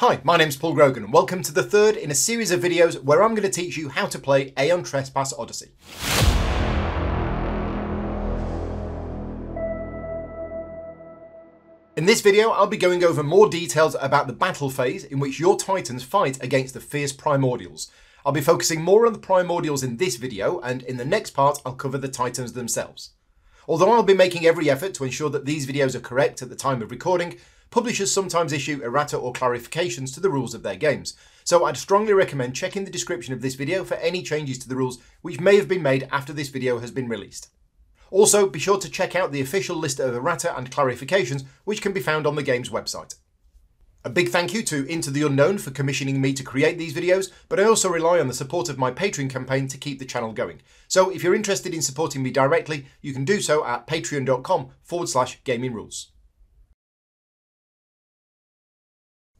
Hi, my name's Paul Grogan and welcome to the third in a series of videos where I'm going to teach you how to play Aeon Trespass Odyssey. In this video, I'll be going over more details about the battle phase in which your Titans fight against the fierce Primordials. I'll be focusing more on the Primordials in this video, and in the next part I'll cover the Titans themselves. Although I'll be making every effort to ensure that these videos are correct at the time of recording, publishers sometimes issue errata or clarifications to the rules of their games, so I'd strongly recommend checking the description of this video for any changes to the rules which may have been made after this video has been released. Also, be sure to check out the official list of errata and clarifications which can be found on the game's website. A big thank you to Into the Unknown for commissioning me to create these videos, but I also rely on the support of my Patreon campaign to keep the channel going. So if you're interested in supporting me directly, you can do so at patreon.com/gaming rules.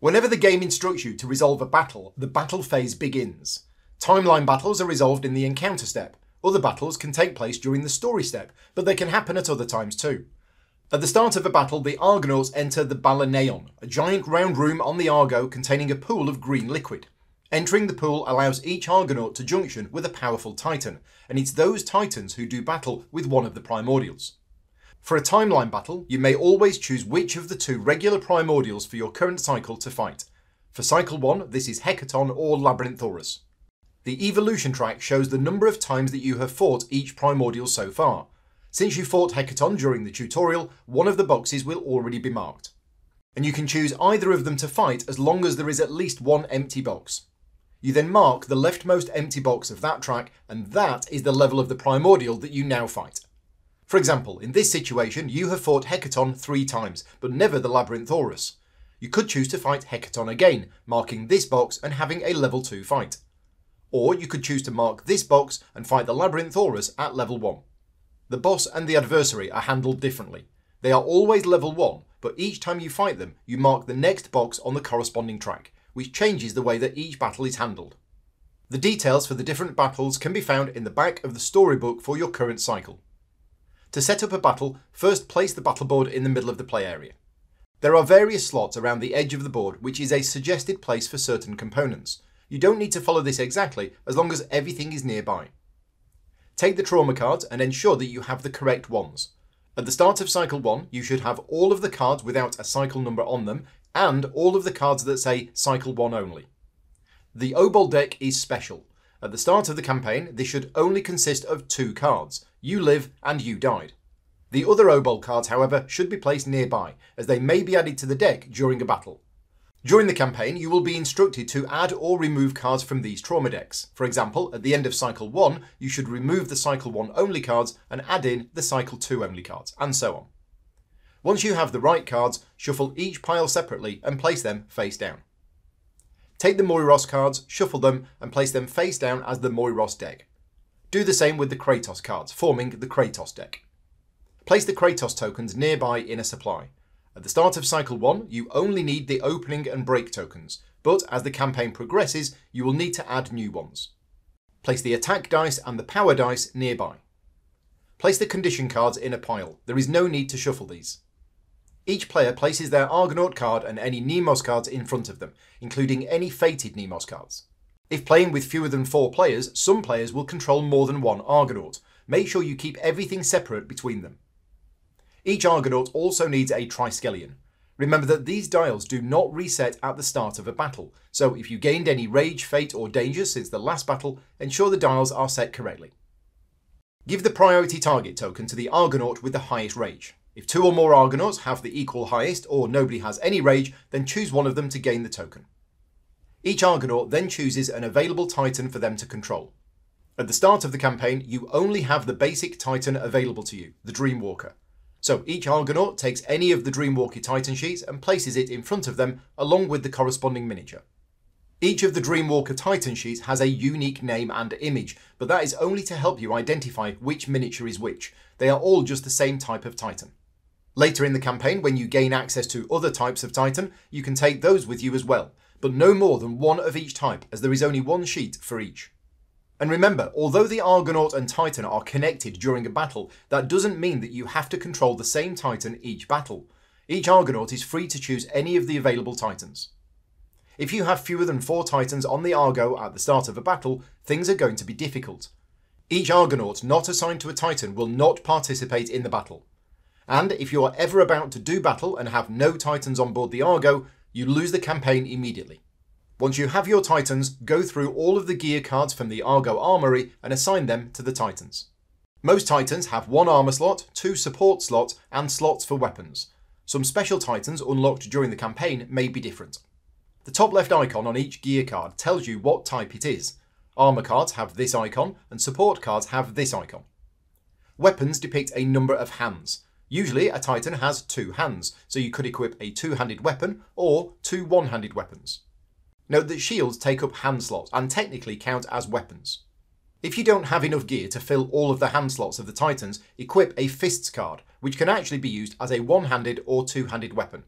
Whenever the game instructs you to resolve a battle, the battle phase begins. Timeline battles are resolved in the encounter step. Other battles can take place during the story step, but they can happen at other times too. At the start of a battle, the Argonauts enter the Balaneon, a giant round room on the Argo containing a pool of green liquid. Entering the pool allows each Argonaut to junction with a powerful Titan, and it's those Titans who do battle with one of the Primordials. For a timeline battle, you may always choose which of the two regular Primordials for your current cycle to fight. For cycle 1, this is Hecaton or Labyrinthaurus. The Evolution track shows the number of times that you have fought each Primordial so far. Since you fought Hecaton during the tutorial, one of the boxes will already be marked. And you can choose either of them to fight as long as there is at least one empty box. You then mark the leftmost empty box of that track, and that is the level of the Primordial that you now fight. For example, in this situation, you have fought Hecaton 3 times, but never the Labyrinthaurus. You could choose to fight Hecaton again, marking this box and having a level 2 fight. Or you could choose to mark this box and fight the Labyrinthaurus at level 1. The boss and the adversary are handled differently. They are always level 1, but each time you fight them, you mark the next box on the corresponding track, which changes the way that each battle is handled. The details for the different battles can be found in the back of the storybook for your current cycle. To set up a battle, first place the battle board in the middle of the play area. There are various slots around the edge of the board, which is a suggested place for certain components. You don't need to follow this exactly, as long as everything is nearby. Take the trauma cards and ensure that you have the correct ones. At the start of cycle 1, you should have all of the cards without a cycle number on them, and all of the cards that say cycle 1 only. The Obol deck is special. At the start of the campaign, this should only consist of 2 cards. You live and you died. The other Obol cards, however, should be placed nearby, as they may be added to the deck during a battle. During the campaign, you will be instructed to add or remove cards from these trauma decks. For example, at the end of cycle 1, you should remove the cycle 1 only cards and add in the cycle 2 only cards, and so on. Once you have the right cards, shuffle each pile separately and place them face down. Take the Moiros cards, shuffle them, and place them face down as the Moiros deck. Do the same with the Kratos cards, forming the Kratos deck. Place the Kratos tokens nearby in a supply. At the start of cycle 1, you only need the opening and break tokens, but as the campaign progresses, you will need to add new ones. Place the attack dice and the power dice nearby. Place the condition cards in a pile. There is no need to shuffle these. Each player places their Argonaut card and any Nemos cards in front of them, including any fated Nemos cards. If playing with fewer than 4 players, some players will control more than 1 Argonaut. Make sure you keep everything separate between them. Each Argonaut also needs a Triskelion. Remember that these dials do not reset at the start of a battle, so if you gained any rage, fate or danger since the last battle, ensure the dials are set correctly. Give the priority target token to the Argonaut with the highest rage. If 2 or more Argonauts have the equal highest or nobody has any rage, then choose one of them to gain the token. Each Argonaut then chooses an available Titan for them to control. At the start of the campaign, you only have the basic Titan available to you, the Dreamwalker. So each Argonaut takes any of the Dreamwalker Titan sheets and places it in front of them along with the corresponding miniature. Each of the Dreamwalker Titan sheets has a unique name and image, but that is only to help you identify which miniature is which. They are all just the same type of Titan. Later in the campaign, when you gain access to other types of Titan, you can take those with you as well, but no more than 1 of each type, as there is only 1 sheet for each. And remember, although the Argonaut and Titan are connected during a battle, that doesn't mean that you have to control the same Titan each battle. Each Argonaut is free to choose any of the available Titans. If you have fewer than 4 Titans on the Argo at the start of a battle, things are going to be difficult. Each Argonaut not assigned to a Titan will not participate in the battle. And if you are ever about to do battle and have no Titans on board the Argo, you lose the campaign immediately. Once you have your Titans, go through all of the gear cards from the Argo Armory and assign them to the Titans. Most Titans have 1 armor slot, 2 support slots, and slots for weapons. Some special Titans unlocked during the campaign may be different. The top left icon on each gear card tells you what type it is. Armor cards have this icon, and support cards have this icon. Weapons depict a number of hands. Usually a Titan has 2 hands, so you could equip a 2-handed weapon or 2 1-handed weapons. Note that shields take up hand slots and technically count as weapons. If you don't have enough gear to fill all of the hand slots of the Titans, equip a fists card, which can actually be used as a 1-handed or 2-handed weapon.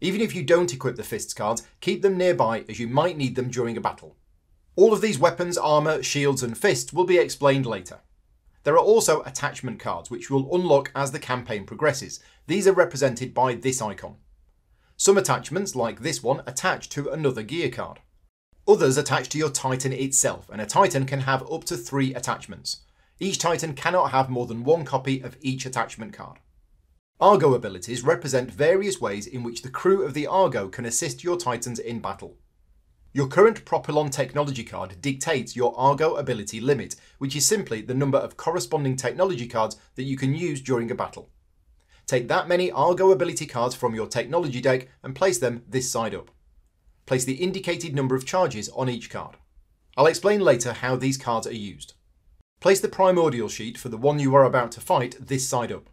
Even if you don't equip the fists cards, keep them nearby as you might need them during a battle. All of these weapons, armor, shields and fists will be explained later. There are also attachment cards, which you will unlock as the campaign progresses. These are represented by this icon. Some attachments, like this one, attach to another gear card. Others attach to your Titan itself, and a Titan can have up to 3 attachments. Each Titan cannot have more than 1 copy of each attachment card. Argo abilities represent various ways in which the crew of the Argo can assist your Titans in battle. Your current Propylon Technology card dictates your Argo ability limit, which is simply the number of corresponding technology cards that you can use during a battle. Take that many Argo ability cards from your technology deck and place them this side up. Place the indicated number of charges on each card. I'll explain later how these cards are used. Place the Primordial sheet for the one you are about to fight this side up.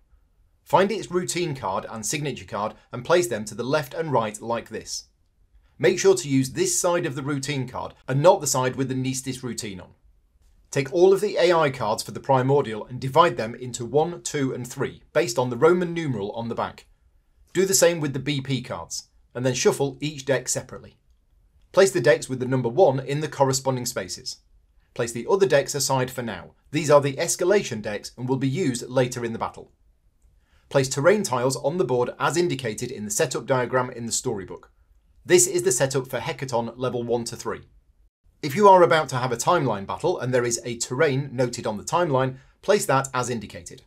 Find its routine card and signature card and place them to the left and right like this. Make sure to use this side of the routine card and not the side with the Nistis Routine on. Take all of the AI cards for the Primordial and divide them into 1, 2 and 3 based on the Roman numeral on the back. Do the same with the BP cards and then shuffle each deck separately. Place the decks with the number 1 in the corresponding spaces. Place the other decks aside for now. These are the Escalation decks and will be used later in the battle. Place terrain tiles on the board as indicated in the setup diagram in the storybook. This is the setup for Hecaton level 1 to 3. If you are about to have a timeline battle and there is a terrain noted on the timeline, place that as indicated.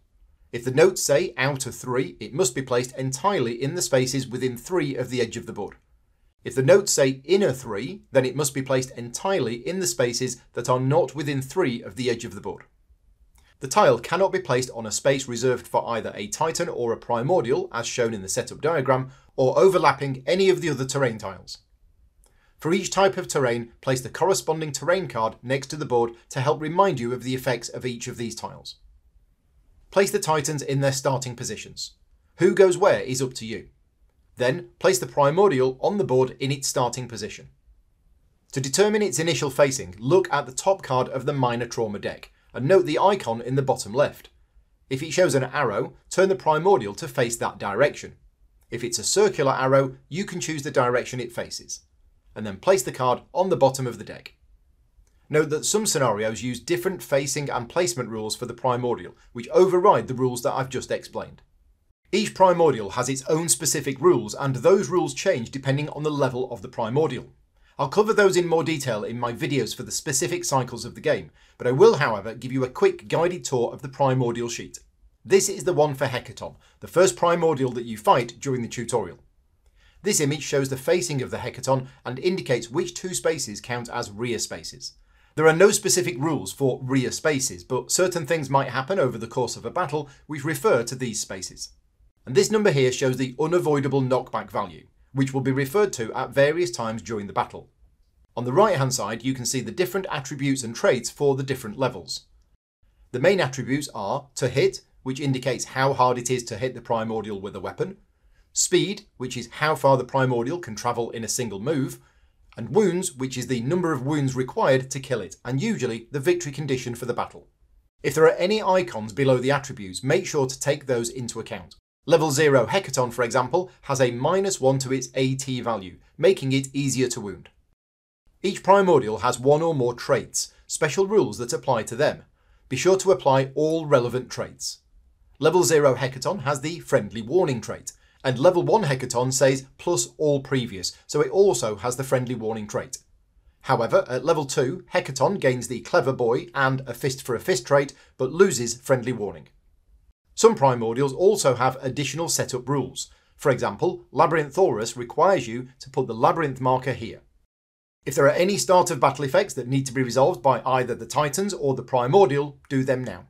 If the notes say out of 3, it must be placed entirely in the spaces within 3 of the edge of the board. If the notes say inner 3, then it must be placed entirely in the spaces that are not within 3 of the edge of the board. The tile cannot be placed on a space reserved for either a Titan or a Primordial, as shown in the setup diagram, or overlapping any of the other terrain tiles. For each type of terrain, place the corresponding terrain card next to the board to help remind you of the effects of each of these tiles. Place the Titans in their starting positions. Who goes where is up to you. Then, place the Primordial on the board in its starting position. To determine its initial facing, look at the top card of the Minor Trauma deck, and note the icon in the bottom left. If it shows an arrow, turn the Primordial to face that direction. If it's a circular arrow, you can choose the direction it faces, and then place the card on the bottom of the deck. Note that some scenarios use different facing and placement rules for the Primordial, which override the rules that I've just explained. Each Primordial has its own specific rules, and those rules change depending on the level of the Primordial. I'll cover those in more detail in my videos for the specific cycles of the game, but I will, however, give you a quick guided tour of the Primordial sheet. This is the one for Hecaton, the first Primordial that you fight during the tutorial. This image shows the facing of the Hecaton and indicates which 2 spaces count as rear spaces. There are no specific rules for rear spaces, but certain things might happen over the course of a battle which refer to these spaces. And this number here shows the unavoidable knockback value, which will be referred to at various times during the battle. On the right hand side you can see the different attributes and traits for the different levels. The main attributes are to hit, which indicates how hard it is to hit the Primordial with a weapon, speed, which is how far the Primordial can travel in a single move, and wounds, which is the number of wounds required to kill it, and usually the victory condition for the battle. If there are any icons below the attributes, make sure to take those into account. Level 0 Hecaton, for example, has a -1 to its AT value, making it easier to wound. Each Primordial has 1 or more traits, special rules that apply to them. Be sure to apply all relevant traits. Level 0 Hecaton has the Friendly Warning trait, And level 1 Hecaton says plus all previous, so it also has the friendly warning trait. However, at level 2, Hecaton gains the Clever Boy and a Fist for a Fist trait, but loses friendly warning. Some Primordials also have additional setup rules. For example, Labyrinthaurus requires you to put the Labyrinth marker here. If there are any start of battle effects that need to be resolved by either the Titans or the Primordial, do them now.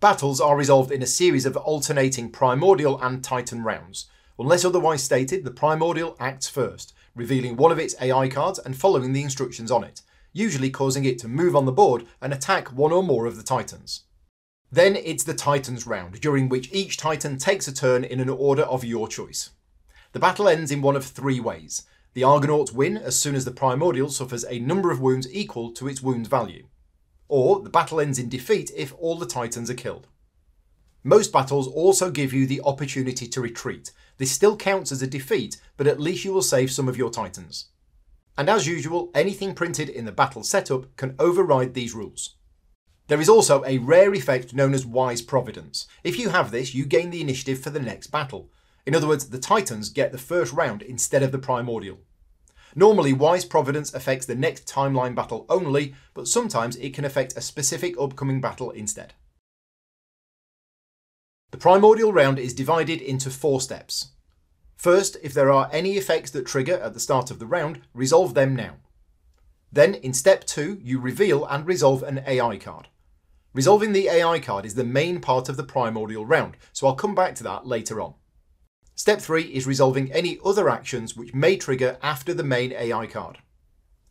Battles are resolved in a series of alternating Primordial and Titan rounds. Unless otherwise stated, the Primordial acts first, revealing one of its AI cards and following the instructions on it, usually causing it to move on the board and attack one or more of the Titans. Then it's the Titans round, during which each Titan takes a turn in an order of your choice. The battle ends in one of three ways. The Argonauts win as soon as the Primordial suffers a number of wounds equal to its wound value. Or the battle ends in defeat if all the Titans are killed. Most battles also give you the opportunity to retreat. This still counts as a defeat, but at least you will save some of your Titans. And as usual, anything printed in the battle setup can override these rules. There is also a rare effect known as Wise Providence. If you have this, you gain the initiative for the next battle. In other words, the Titans get the first round instead of the Primordial. Normally, Wise Providence affects the next timeline battle only, but sometimes it can affect a specific upcoming battle instead. The Primordial round is divided into 4 steps. First, if there are any effects that trigger at the start of the round, resolve them now. Then, in step 2, you reveal and resolve an AI card. Resolving the AI card is the main part of the Primordial round, so I'll come back to that later on. Step 3 is resolving any other actions which may trigger after the main AI card.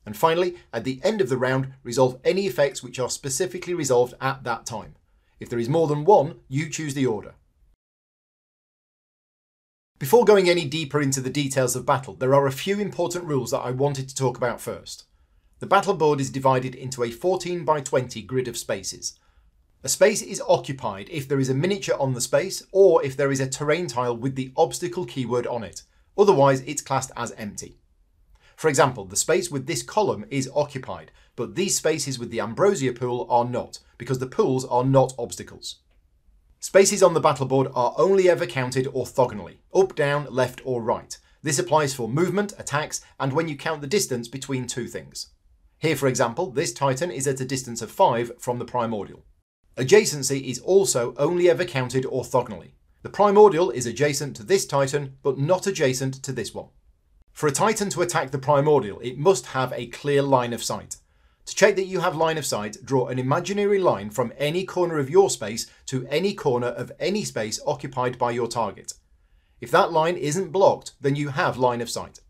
And finally, at the end of the round, resolve any effects which are specifically resolved at that time. If there is more than one, you choose the order. Before going any deeper into the details of battle, there are a few important rules that I wanted to talk about first. The battle board is divided into a 14 by 20 grid of spaces. A space is occupied if there is a miniature on the space or if there is a terrain tile with the obstacle keyword on it. Otherwise, it's classed as empty. For example, the space with this column is occupied, but these spaces with the ambrosia pool are not, because the pools are not obstacles. Spaces on the battle board are only ever counted orthogonally, up, down, left or right. This applies for movement, attacks, and when you count the distance between two things. Here, for example, this Titan is at a distance of 5 from the Primordial. Adjacency is also only ever counted orthogonally. The Primordial is adjacent to this Titan, but not adjacent to this one. For a Titan to attack the Primordial, it must have a clear line of sight. To check that you have line of sight, draw an imaginary line from any corner of your space to any corner of any space occupied by your target. If that line isn't blocked, then you have line of sight.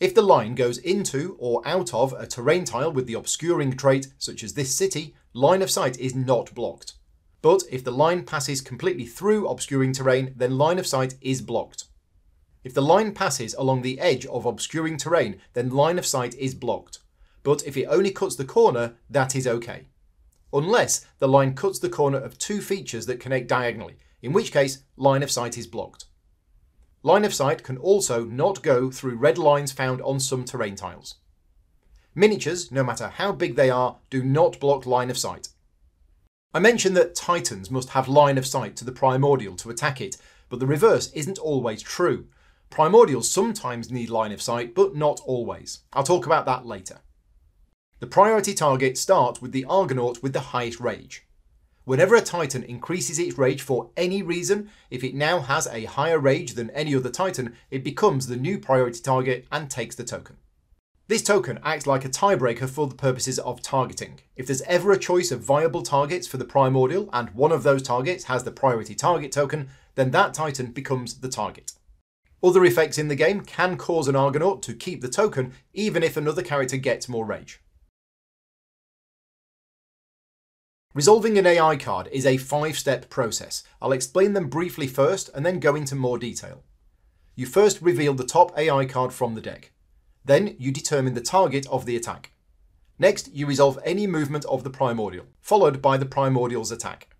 If the line goes into or out of a terrain tile with the obscuring trait, such as this city, line of sight is not blocked. But if the line passes completely through obscuring terrain, then line of sight is blocked. If the line passes along the edge of obscuring terrain, then line of sight is blocked. But if it only cuts the corner, that is okay. Unless the line cuts the corner of two features that connect diagonally, in which case line of sight is blocked. Line of sight can also not go through red lines found on some terrain tiles. Miniatures, no matter how big they are, do not block line of sight. I mentioned that Titans must have line of sight to the Primordial to attack it, but the reverse isn't always true. Primordials sometimes need line of sight, but not always. I'll talk about that later. The priority target starts with the Argonaut with the highest rage. Whenever a Titan increases its rage for any reason, if it now has a higher rage than any other Titan, it becomes the new priority target and takes the token. This token acts like a tiebreaker for the purposes of targeting. If there's ever a choice of viable targets for the Primordial and one of those targets has the priority target token, then that Titan becomes the target. Other effects in the game can cause an Argonaut to keep the token, even if another character gets more rage. Resolving an AI card is a 5-step process. I'll explain them briefly first and then go into more detail. You first reveal the top AI card from the deck. Then you determine the target of the attack. Next, you resolve any movement of the Primordial, followed by the Primordial's attack.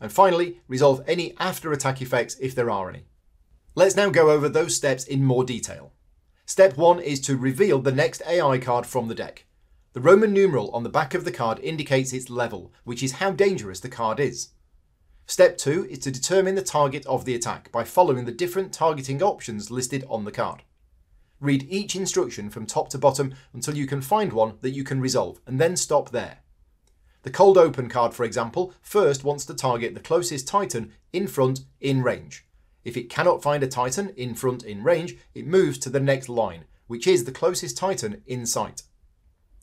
And finally, resolve any after-attack effects if there are any. Let's now go over those steps in more detail. Step 1 is to reveal the next AI card from the deck. The Roman numeral on the back of the card indicates its level, which is how dangerous the card is. Step 2 is to determine the target of the attack by following the different targeting options listed on the card. Read each instruction from top to bottom until you can find one that you can resolve, and then stop there. The Cold Open card, for example, first wants to target the closest Titan in front in range. If it cannot find a Titan in front in range, it moves to the next line, which is the closest Titan in sight.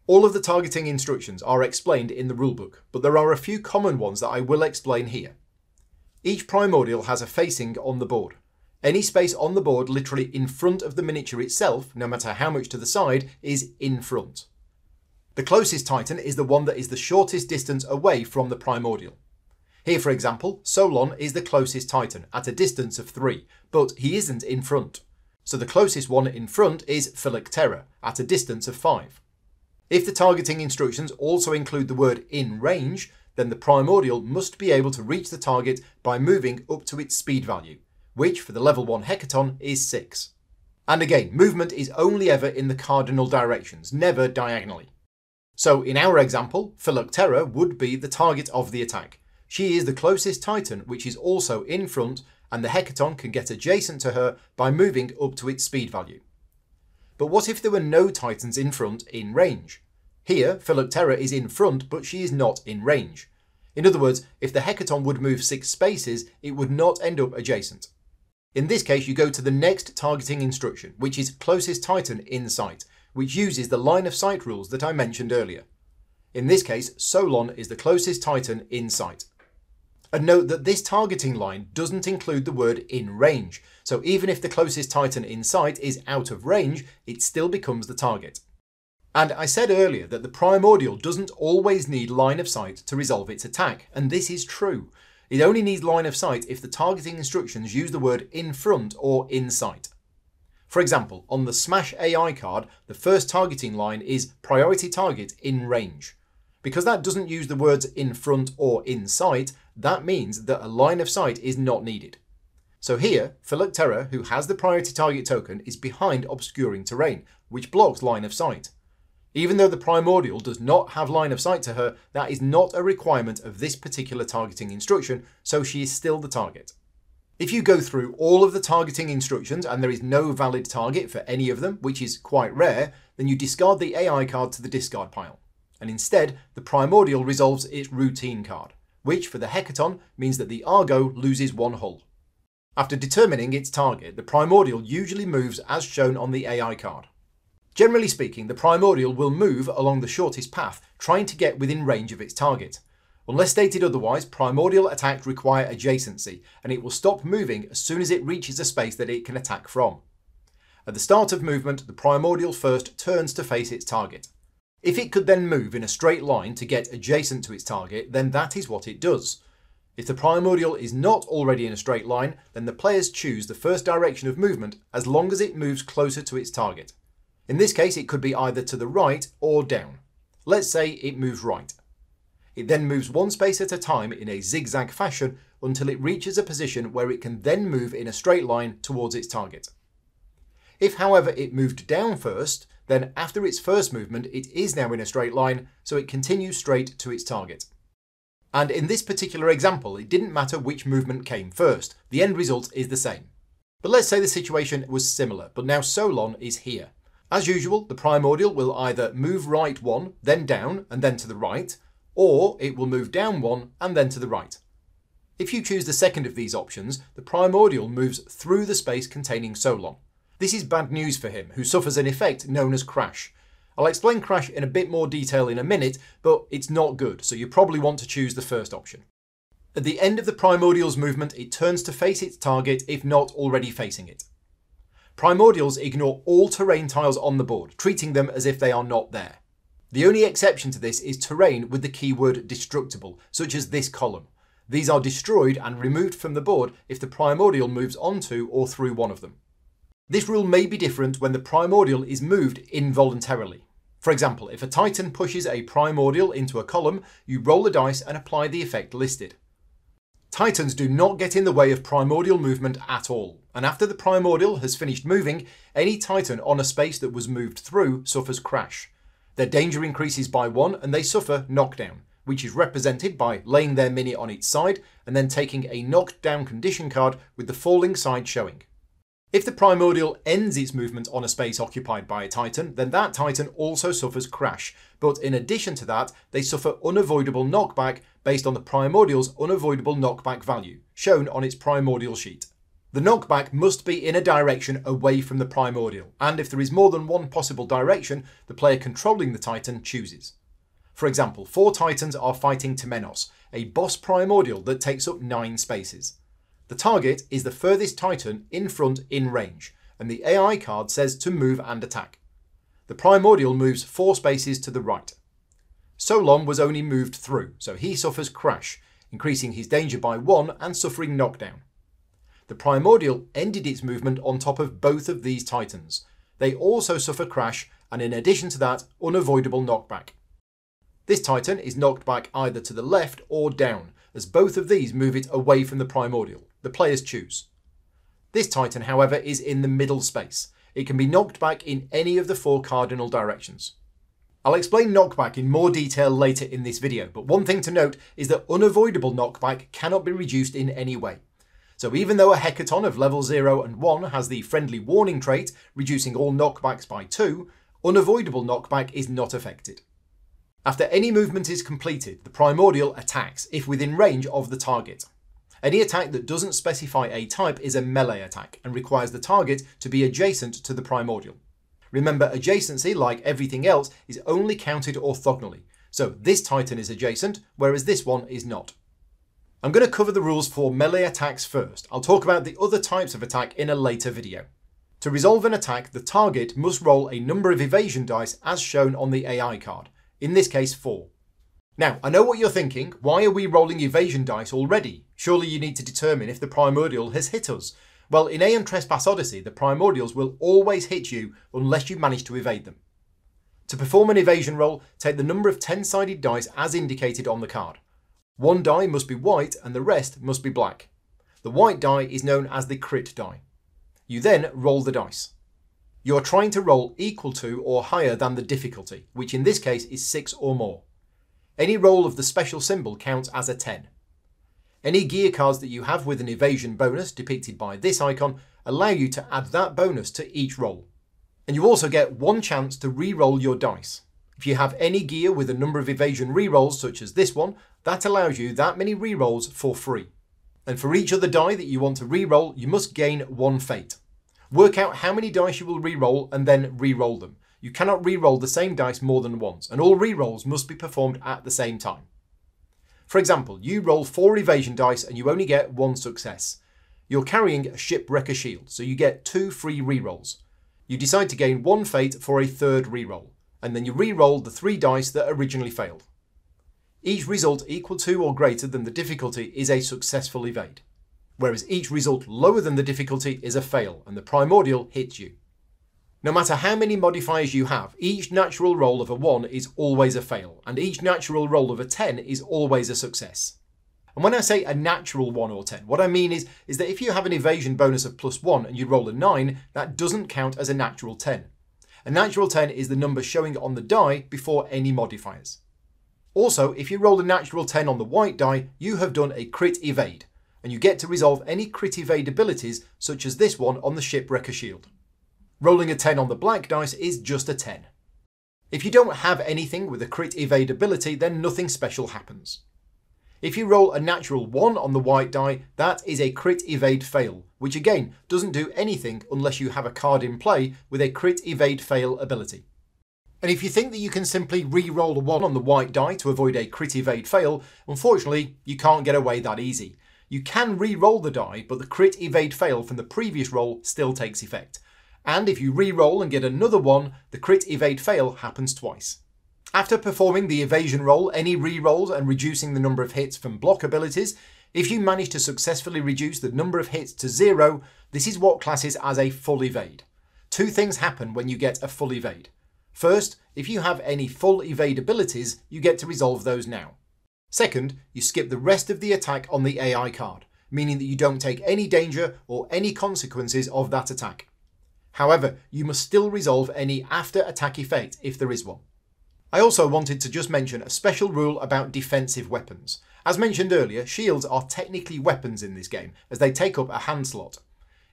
All of the targeting instructions are explained in the rulebook, but there are a few common ones that I will explain here. Each Primordial has a facing on the board. Any space on the board literally in front of the miniature itself, no matter how much to the side, is in front. The closest Titan is the one that is the shortest distance away from the Primordial. Here, for example, Solon is the closest Titan, at a distance of 3, but he isn't in front. So the closest one in front is Philoctetes, at a distance of 5. If the targeting instructions also include the word in range, then the Primordial must be able to reach the target by moving up to its speed value, which for the level 1 Hecaton is 6. And again, movement is only ever in the cardinal directions, never diagonally. So in our example, Philoctetes would be the target of the attack. She is the closest Titan, which is also in front, and the Hecaton can get adjacent to her by moving up to its speed value. But what if there were no Titans in front in range? Here, Philoctetes is in front, but she is not in range. In other words, if the Hecaton would move 6 spaces, it would not end up adjacent. In this case, you go to the next targeting instruction, which is closest Titan in sight, which uses the line of sight rules that I mentioned earlier. In this case, Solon is the closest Titan in sight. And note that this targeting line doesn't include the word in range, so even if the closest Titan in sight is out of range, it still becomes the target. And I said earlier that the Primordial doesn't always need line of sight to resolve its attack, and this is true. It only needs line of sight if the targeting instructions use the word in front or in sight. For example, on the Smash AI card, the first targeting line is priority target in range. Because that doesn't use the words in front or in sight, that means that a line of sight is not needed. So here, Philoctetes, who has the priority target token, is behind obscuring terrain, which blocks line of sight. Even though the Primordial does not have line of sight to her, that is not a requirement of this particular targeting instruction, so she is still the target. If you go through all of the targeting instructions and there is no valid target for any of them, which is quite rare, then you discard the AI card to the discard pile. And instead, the Primordial resolves its routine card, which for the Hecaton means that the Argo loses 1 hull. After determining its target, the Primordial usually moves as shown on the AI card. Generally speaking, the Primordial will move along the shortest path, trying to get within range of its target. Unless stated otherwise, Primordial attacks require adjacency, and it will stop moving as soon as it reaches a space that it can attack from. At the start of movement, the Primordial first turns to face its target. If it could then move in a straight line to get adjacent to its target, then that is what it does. If the Primordial is not already in a straight line, then the players choose the first direction of movement as long as it moves closer to its target. In this case, it could be either to the right or down. Let's say it moves right. It then moves 1 space at a time in a zigzag fashion until it reaches a position where it can then move in a straight line towards its target. If, however, it moved down first, then after its first movement, it is now in a straight line, so it continues straight to its target. And in this particular example, it didn't matter which movement came first. The end result is the same. But let's say the situation was similar, but now Solon is here. As usual, the Primordial will either move right 1, then down, and then to the right, or it will move down 1 and then to the right. If you choose the second of these options, the Primordial moves through the space containing Solon. This is bad news for him, who suffers an effect known as Crash. I'll explain Crash in a bit more detail in a minute, but it's not good, so you probably want to choose the first option. At the end of the Primordial's movement, it turns to face its target, if not already facing it. Primordials ignore all terrain tiles on the board, treating them as if they are not there. The only exception to this is terrain with the keyword destructible, such as this column. These are destroyed and removed from the board if the Primordial moves onto or through one of them. This rule may be different when the Primordial is moved involuntarily. For example, if a Titan pushes a Primordial into a column, you roll the dice and apply the effect listed. Titans do not get in the way of Primordial movement at all, and after the Primordial has finished moving, any Titan on a space that was moved through suffers Crash. Their danger increases by 1 and they suffer Knockdown, which is represented by laying their minion on its side and then taking a knocked down condition card with the falling side showing. If the Primordial ends its movement on a space occupied by a Titan, then that Titan also suffers crash, but in addition to that, they suffer unavoidable knockback based on the Primordial's unavoidable knockback value, shown on its Primordial sheet. The knockback must be in a direction away from the Primordial, and if there is more than one possible direction, the player controlling the Titan chooses. For example, 4 Titans are fighting Temenos, a boss Primordial that takes up 9 spaces. The target is the furthest Titan in front in range, and the AI card says to move and attack. The Primordial moves 4 spaces to the right. Solon was only moved through, so he suffers crash, increasing his danger by 1 and suffering knockdown. The Primordial ended its movement on top of both of these Titans. They also suffer crash, and in addition to that, unavoidable knockback. This Titan is knocked back either to the left or down, as both of these move it away from the Primordial. The players choose. This Titan, however, is in the middle space. It can be knocked back in any of the 4 cardinal directions. I'll explain knockback in more detail later in this video, but one thing to note is that unavoidable knockback cannot be reduced in any way. So even though a Hecaton of level 0 and 1 has the friendly warning trait, reducing all knockbacks by 2, unavoidable knockback is not affected. After any movement is completed, the Primordial attacks, if within range of the target. Any attack that doesn't specify a type is a melee attack and requires the target to be adjacent to the Primordial. Remember, adjacency, like everything else, is only counted orthogonally, so this Titan is adjacent, whereas this one is not. I'm going to cover the rules for melee attacks first. I'll talk about the other types of attack in a later video. To resolve an attack, the target must roll a number of evasion dice as shown on the AI card, in this case 4. Now, I know what you're thinking, why are we rolling evasion dice already? Surely you need to determine if the Primordial has hit us. Well, in Aeon Trespass Odyssey, the Primordials will always hit you unless you manage to evade them. To perform an evasion roll, take the number of 10-sided dice as indicated on the card. 1 die must be white and the rest must be black. The white die is known as the crit die. You then roll the dice. You're trying to roll equal to or higher than the difficulty, which in this case is 6 or more. Any roll of the special symbol counts as a 10. Any gear cards that you have with an evasion bonus, depicted by this icon, allow you to add that bonus to each roll. And you also get 1 chance to re-roll your dice. If you have any gear with a number of evasion re-rolls, such as this one, that allows you that many re-rolls for free. And for each other die that you want to re-roll, you must gain 1 fate. Work out how many dice you will re-roll and then re-roll them. You cannot re-roll the same dice more than once, and all re-rolls must be performed at the same time. For example, you roll 4 evasion dice and you only get 1 success. You're carrying a Shipwrecker Shield, so you get 2 free re-rolls. You decide to gain 1 fate for a 3rd re-roll, and then you re-roll the 3 dice that originally failed. Each result equal to or greater than the difficulty is a successful evade, whereas each result lower than the difficulty is a fail, and the Primordial hits you. No matter how many modifiers you have, each natural roll of a 1 is always a fail, and each natural roll of a 10 is always a success. And when I say a natural 1 or 10, what I mean is that if you have an evasion bonus of +1 and you roll a 9, that doesn't count as a natural 10. A natural 10 is the number showing on the die before any modifiers. Also, if you roll a natural 10 on the white die, you have done a crit evade, and you get to resolve any crit evade abilities such as this one on the Shipwrecker Shield. Rolling a 10 on the black dice is just a 10. If you don't have anything with a crit evade ability, then nothing special happens. If you roll a natural 1 on the white die, that is a crit evade fail, which again doesn't do anything unless you have a card in play with a crit evade fail ability. And if you think that you can simply re-roll a 1 on the white die to avoid a crit evade fail, unfortunately you can't get away that easy. You can re-roll the die, but the crit evade fail from the previous roll still takes effect. And if you re-roll and get another 1, the crit evade fail happens twice. After performing the evasion roll, any re-rolls and reducing the number of hits from block abilities, if you manage to successfully reduce the number of hits to 0, this is what classes as a full evade. 2 things happen when you get a full evade. First, if you have any full evade abilities, you get to resolve those now. Second, you skip the rest of the attack on the AI card, meaning that you don't take any danger or any consequences of that attack. However, you must still resolve any after-attack effect if there is one. I also wanted to just mention a special rule about defensive weapons. As mentioned earlier, shields are technically weapons in this game, as they take up a hand slot.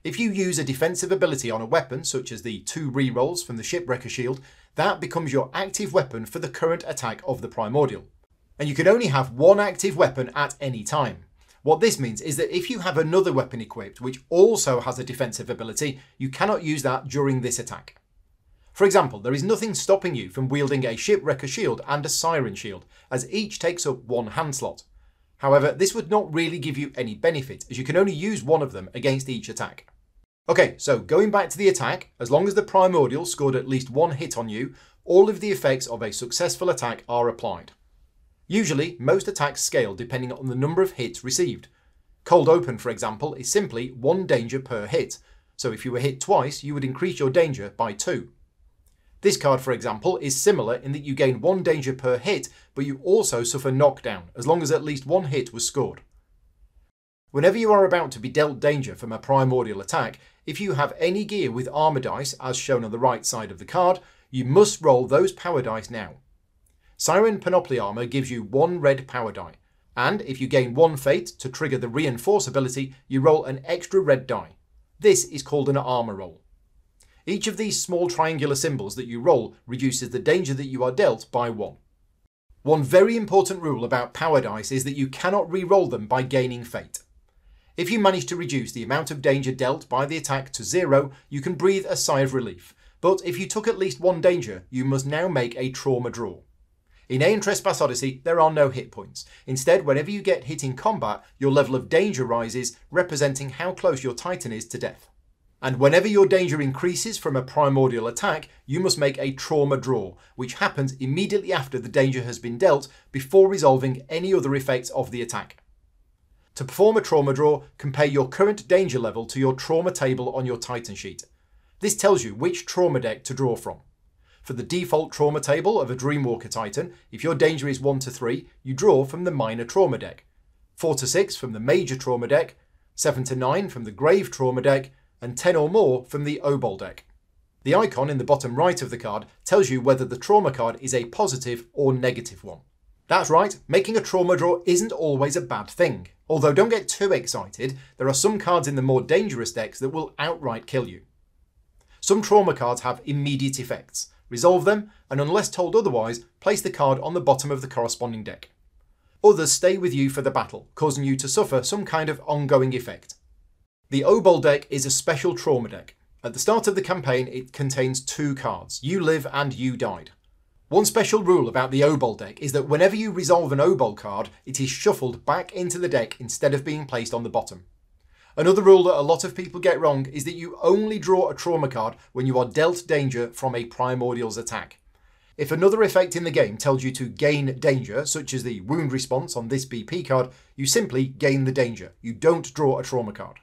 If you use a defensive ability on a weapon, such as the 2 rerolls from the Shipwrecker Shield, that becomes your active weapon for the current attack of the Primordial. And you can only have one active weapon at any time. What this means is that if you have another weapon equipped which also has a defensive ability, you cannot use that during this attack. For example, there is nothing stopping you from wielding a Shipwrecker Shield and a Siren Shield, as each takes up one hand slot. However, this would not really give you any benefit, as you can only use one of them against each attack. Okay, so going back to the attack, as long as the Primordial scored at least one hit on you, all of the effects of a successful attack are applied. Usually, most attacks scale depending on the number of hits received. Cold Open, for example, is simply 1 danger per hit, so if you were hit twice, you would increase your danger by 2. This card, for example, is similar in that you gain 1 danger per hit, but you also suffer knockdown, as long as at least 1 hit was scored. Whenever you are about to be dealt danger from a Primordial attack, if you have any gear with armor dice, as shown on the right side of the card, you must roll those power dice now. Siren Panoply Armor gives you 1 red power die, and if you gain 1 fate to trigger the reinforce ability, you roll an extra red die. This is called an armor roll. Each of these small triangular symbols that you roll reduces the danger that you are dealt by 1. One very important rule about power dice is that you cannot re-roll them by gaining fate. If you manage to reduce the amount of danger dealt by the attack to 0, you can breathe a sigh of relief, but if you took at least 1 danger, you must now make a trauma draw. In Aeon Trespass Odyssey, there are no hit points. Instead, whenever you get hit in combat, your level of danger rises, representing how close your Titan is to death. And whenever your danger increases from a Primordial attack, you must make a trauma draw, which happens immediately after the danger has been dealt, before resolving any other effects of the attack. To perform a trauma draw, compare your current danger level to your trauma table on your Titan sheet. This tells you which trauma deck to draw from. For the default trauma table of a Dreamwalker Titan, if your danger is 1 to 3, you draw from the minor trauma deck, 4 to 6 from the major trauma deck, 7 to 9 from the grave trauma deck, and 10 or more from the Obol deck. The icon in the bottom right of the card tells you whether the trauma card is a positive or negative one. That's right, making a trauma draw isn't always a bad thing. Although don't get too excited, there are some cards in the more dangerous decks that will outright kill you. Some trauma cards have immediate effects. Resolve them, and unless told otherwise, place the card on the bottom of the corresponding deck. Others stay with you for the battle, causing you to suffer some kind of ongoing effect. The Obol deck is a special trauma deck. At the start of the campaign, it contains 2 cards, You Live and You Died. One special rule about the Obol deck is that whenever you resolve an Obol card, it is shuffled back into the deck instead of being placed on the bottom. Another rule that a lot of people get wrong is that you only draw a trauma card when you are dealt danger from a Primordial's attack. If another effect in the game tells you to gain danger, such as the wound response on this BP card, you simply gain the danger. You don't draw a trauma card.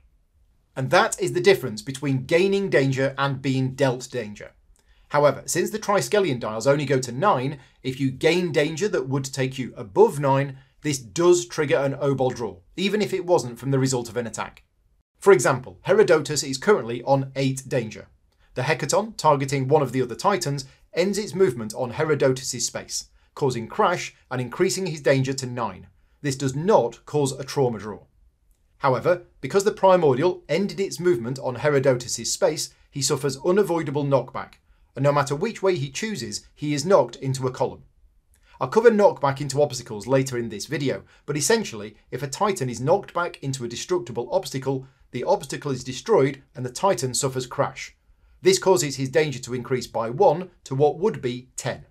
And that is the difference between gaining danger and being dealt danger. However, since the Triskelion dials only go to 9, if you gain danger that would take you above 9, this does trigger an Obol draw, even if it wasn't from the result of an attack. For example, Herodotus is currently on 8 danger. The Hecaton, targeting one of the other Titans, ends its movement on Herodotus' space, causing crash and increasing his danger to 9. This does not cause a trauma draw. However, because the Primordial ended its movement on Herodotus' space, he suffers unavoidable knockback, and no matter which way he chooses, he is knocked into a column. I'll cover knockback into obstacles later in this video, but essentially, if a Titan is knocked back into a destructible obstacle, the obstacle is destroyed and the Titan suffers crash. This causes his danger to increase by 1 to what would be 10.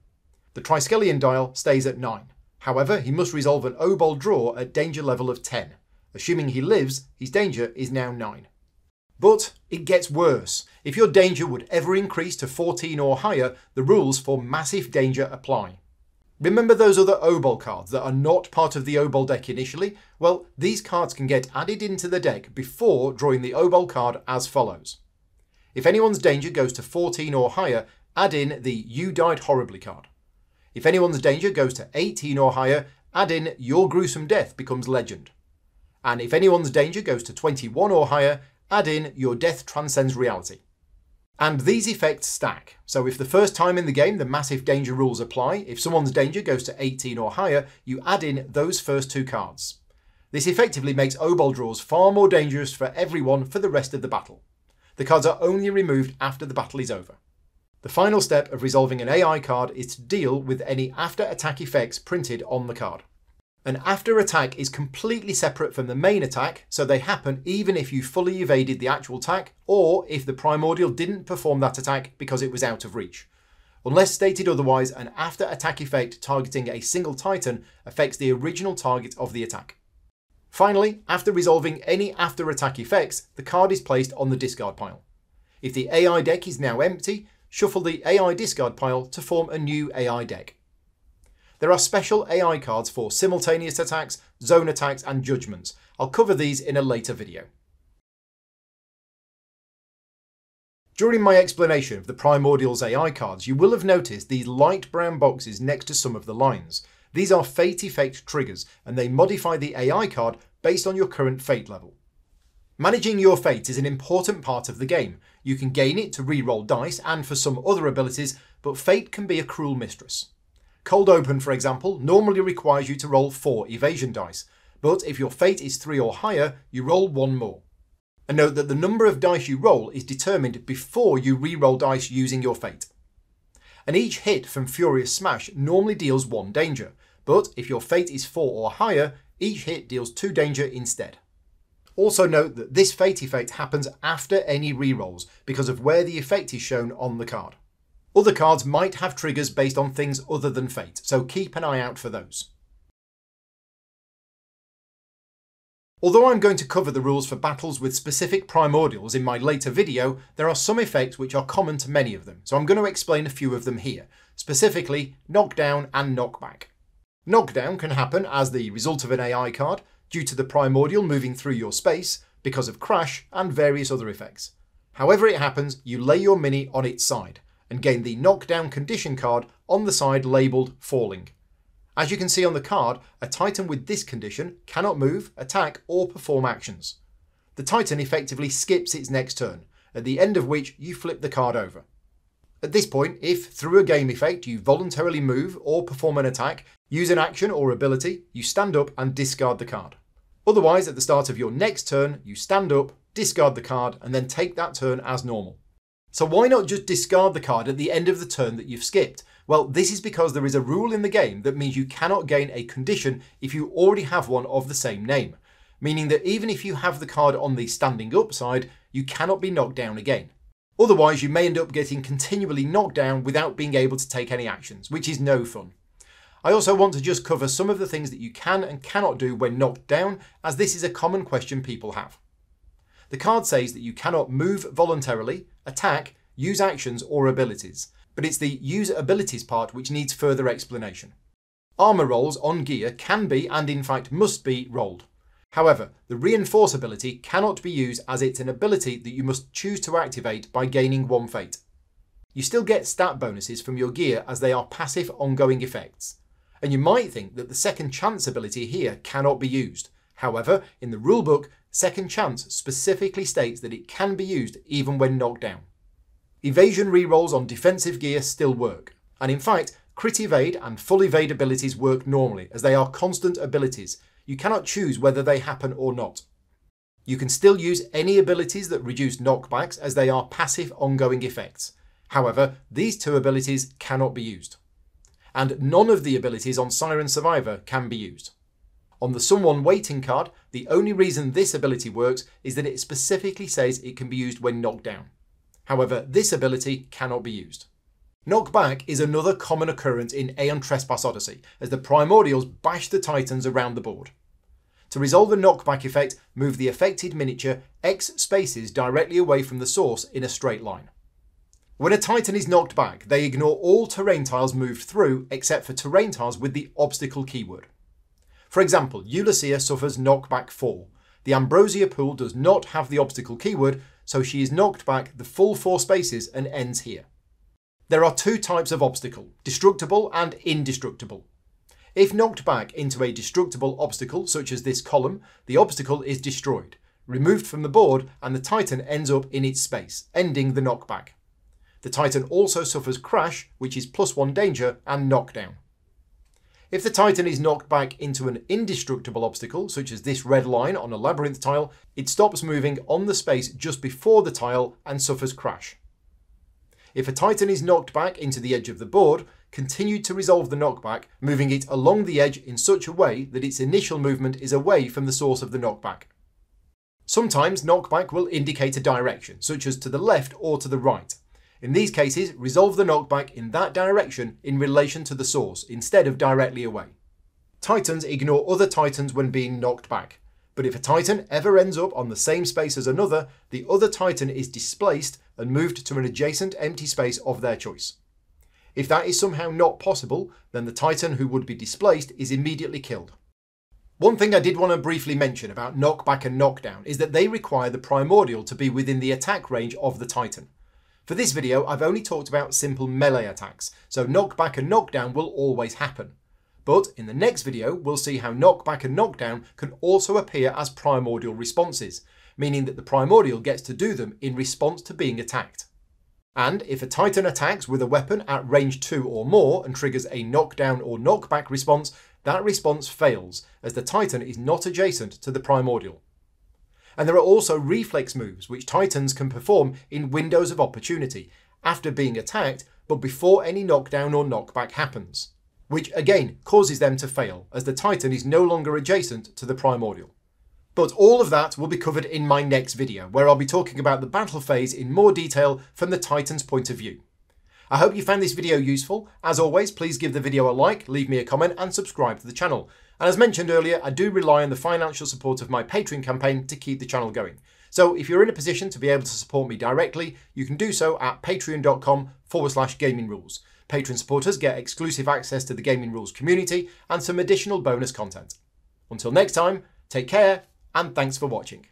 The Triskelion dial stays at 9. However, he must resolve an Obol draw at danger level of 10. Assuming he lives, his danger is now 9. But it gets worse. If your danger would ever increase to 14 or higher, the rules for massive danger apply. Remember those other Obol cards that are not part of the Obol deck initially? Well, these cards can get added into the deck before drawing the Obol card as follows. If anyone's danger goes to 14 or higher, add in the You Died Horribly card. If anyone's danger goes to 18 or higher, add in Your Gruesome Death Becomes Legend. And if anyone's danger goes to 21 or higher, add in Your Death Transcends Reality. And these effects stack. So if the first time in the game the massive danger rules apply, if someone's danger goes to 18 or higher, you add in those first two cards. This effectively makes Obol draws far more dangerous for everyone for the rest of the battle. The cards are only removed after the battle is over. The final step of resolving an AI card is to deal with any after attack effects printed on the card. An after attack is completely separate from the main attack, so they happen even if you fully evaded the actual attack or if the Primordial didn't perform that attack because it was out of reach. Unless stated otherwise, an after attack effect targeting a single Titan affects the original target of the attack. Finally, after resolving any after attack effects, the card is placed on the discard pile. If the AI deck is now empty, shuffle the AI discard pile to form a new AI deck. There are special AI cards for simultaneous attacks, zone attacks and judgments. I'll cover these in a later video. During my explanation of the Primordials AI cards, you will have noticed these light brown boxes next to some of the lines. These are fate effect triggers, and they modify the AI card based on your current fate level. Managing your fate is an important part of the game. You can gain it to re-roll dice and for some other abilities, but fate can be a cruel mistress. Cold Open, for example, normally requires you to roll 4 evasion dice, but if your fate is 3 or higher, you roll 1 more. And note that the number of dice you roll is determined before you re-roll dice using your fate. And each hit from Furious Smash normally deals 1 danger, but if your fate is 4 or higher, each hit deals 2 danger instead. Also note that this fate effect happens after any re-rolls because of where the effect is shown on the card. Other cards might have triggers based on things other than fate, so keep an eye out for those. Although I'm going to cover the rules for battles with specific Primordials in my later video, there are some effects which are common to many of them, so I'm going to explain a few of them here, specifically knockdown and knockback. Knockdown can happen as the result of an AI card, due to the Primordial moving through your space, because of crash and various other effects. However it happens, you lay your mini on its side and gain the knockdown condition card on the side labelled falling. As you can see on the card, a Titan with this condition cannot move, attack or perform actions. The Titan effectively skips its next turn, at the end of which you flip the card over. At this point, if through a game effect you voluntarily move or perform an attack, use an action or ability, you stand up and discard the card. Otherwise, at the start of your next turn, you stand up, discard the card and then take that turn as normal. So why not just discard the card at the end of the turn that you've skipped? Well, this is because there is a rule in the game that means you cannot gain a condition if you already have one of the same name, meaning that even if you have the card on the standing up side, you cannot be knocked down again. Otherwise, you may end up getting continually knocked down without being able to take any actions, which is no fun. I also want to just cover some of the things that you can and cannot do when knocked down, as this is a common question people have. The card says that you cannot move voluntarily, attack, use actions or abilities, but it's the use abilities part which needs further explanation. Armor rolls on gear can be, and in fact must be, rolled. However, the reinforce ability cannot be used as it's an ability that you must choose to activate by gaining 1 fate. You still get stat bonuses from your gear as they are passive ongoing effects, and you might think that the second chance ability here cannot be used. However, in the rulebook, second chance specifically states that it can be used even when knocked down. Evasion rerolls on defensive gear still work, and in fact, crit evade and full evade abilities work normally as they are constant abilities. You cannot choose whether they happen or not. You can still use any abilities that reduce knockbacks as they are passive ongoing effects. However, these two abilities cannot be used. And none of the abilities on Siren Survivor can be used. On the Someone Waiting card, the only reason this ability works is that it specifically says it can be used when knocked down. However, this ability cannot be used. Knockback is another common occurrence in Aeon Trespass Odyssey, as the Primordials bash the Titans around the board. To resolve a knockback effect, move the affected miniature X spaces directly away from the source in a straight line. When a Titan is knocked back, they ignore all terrain tiles moved through except for terrain tiles with the obstacle keyword. For example, Ulysses suffers knockback 4. The Ambrosia pool does not have the obstacle keyword, so she is knocked back the full 4 spaces and ends here. There are 2 types of obstacle, destructible and indestructible. If knocked back into a destructible obstacle, such as this column, the obstacle is destroyed, removed from the board, and the Titan ends up in its space, ending the knockback. The Titan also suffers Crash, which is +1 danger and knockdown. If the Titan is knocked back into an indestructible obstacle, such as this red line on a labyrinth tile, it stops moving on the space just before the tile and suffers Crash. If a Titan is knocked back into the edge of the board, continue to resolve the knockback, moving it along the edge in such a way that its initial movement is away from the source of the knockback. Sometimes knockback will indicate a direction, such as to the left or to the right. In these cases, resolve the knockback in that direction in relation to the source, instead of directly away. Titans ignore other Titans when being knocked back, but if a Titan ever ends up on the same space as another, the other Titan is displaced and moved to an adjacent empty space of their choice. If that is somehow not possible, then the Titan who would be displaced is immediately killed. One thing I did want to briefly mention about knockback and knockdown is that they require the Primordial to be within the attack range of the Titan. For this video, I've only talked about simple melee attacks, so knockback and knockdown will always happen. But in the next video, we'll see how knockback and knockdown can also appear as primordial responses, meaning that the primordial gets to do them in response to being attacked. And if a Titan attacks with a weapon at range 2 or more and triggers a knockdown or knockback response, that response fails, as the Titan is not adjacent to the primordial. And there are also reflex moves which Titans can perform in windows of opportunity, after being attacked but before any knockdown or knockback happens, which again causes them to fail as the Titan is no longer adjacent to the primordial. But all of that will be covered in my next video, where I'll be talking about the battle phase in more detail from the Titan's point of view. I hope you found this video useful. As always, please give the video a like, leave me a comment and subscribe to the channel. And as mentioned earlier, I do rely on the financial support of my Patreon campaign to keep the channel going. So if you're in a position to be able to support me directly, you can do so at patreon.com/gamingrules. Patreon supporters get exclusive access to the Gaming Rules community and some additional bonus content. Until next time, take care and thanks for watching.